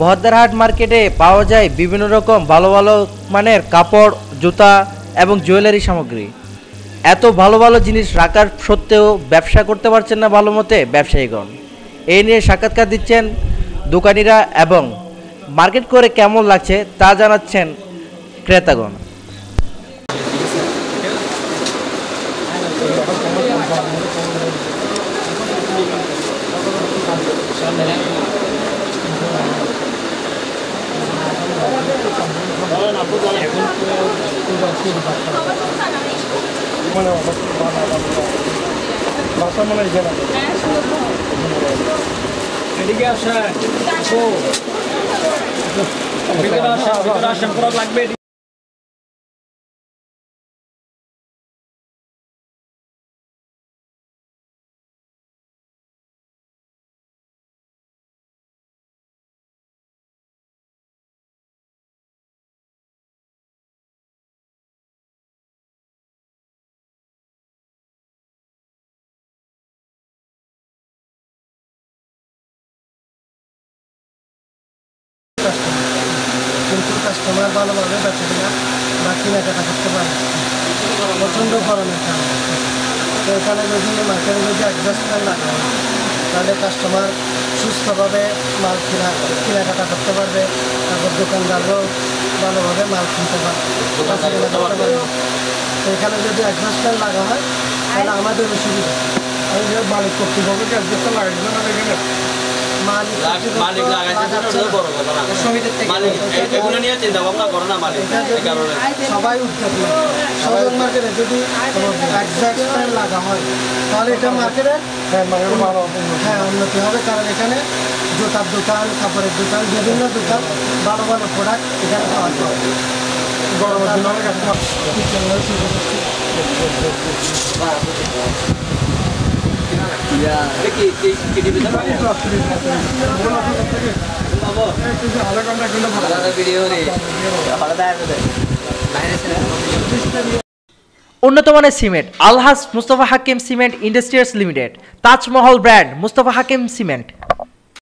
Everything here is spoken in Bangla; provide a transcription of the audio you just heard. বহদ্দারহাট মার্কেটে পাওয়া যায় বিভিন্ন রকম ভালো ভালো মানের কাপড়, জুতা এবং জুয়েলারি সামগ্রী। এত ভালো ভালো জিনিস রাখার সত্ত্বেও ব্যবসা করতে পারছেন না ভালো মতে ব্যবসায়ীগণ। এই নিয়ে সাক্ষাৎকার দিচ্ছেন দোকানিরা এবং মার্কেট করে কেমন লাগছে তা জানাচ্ছেন ক্রেতাগণ। লাগবে। कस्टमर भलो भाव बेचे क्या बाकी क्या करते प्रचंड फलन तो ये मार्केट जो एडजस्टमेंट लगा तेल कस्टमर सुस्थ भाव माल क्या करते दोकानदारों भलो भाव माल क्योंकि तो जो एडजस्टमेंट लगा है तेल असुविधा और मालिक करते एडजस्टमेंट लगे জুতার দোকান, কাপড়ের দোকান, বিভিন্ন দোকান ভালো ভালো প্রোডাক্ট এখানে পাওয়া যায়। গরমের জন্য ya dekhi kiti beta bhai to apni babo ala konda kono bhala video re bhala ayo de minus উন্নতমানের cement Alhaj Mustafa Hakim cement industries limited, Taj Mahal brand Mustafa Hakim cement.